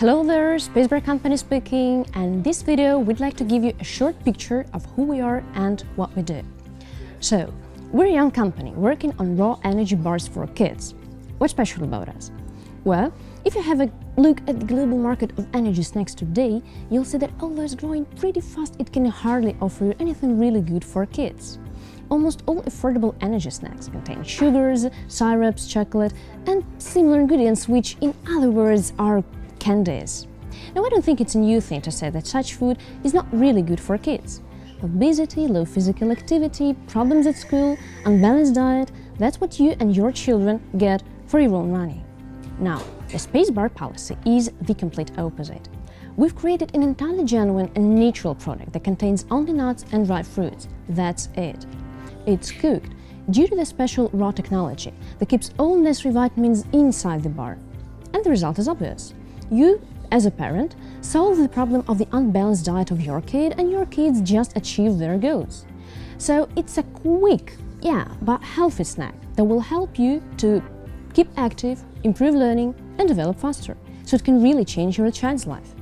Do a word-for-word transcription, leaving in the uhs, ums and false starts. Hello there, Spacebar Company speaking, and in this video we'd like to give you a short picture of who we are and what we do. So, we're a young company working on raw energy bars for kids. What's special about us? Well, if you have a look at the global market of energy snacks today, you'll see that although it's growing pretty fast, it can hardly offer you anything really good for kids. Almost all affordable energy snacks contain sugars, syrups, chocolate and similar ingredients which, in other words, are candies. Now, I don't think it's a new thing to say that such food is not really good for kids. Obesity, low physical activity, problems at school, unbalanced diet – that's what you and your children get for your own money. Now, the Spacebar policy is the complete opposite. We've created an entirely genuine and natural product that contains only nuts and dried fruits. That's it. It's cooked due to the special raw technology that keeps all necessary vitamins inside the bar. And the result is obvious. You, as a parent, solve the problem of the unbalanced diet of your kid, and your kids just achieve their goals. So it's a quick, yeah, but healthy snack that will help you to keep active, improve learning and develop faster, so it can really change your child's life.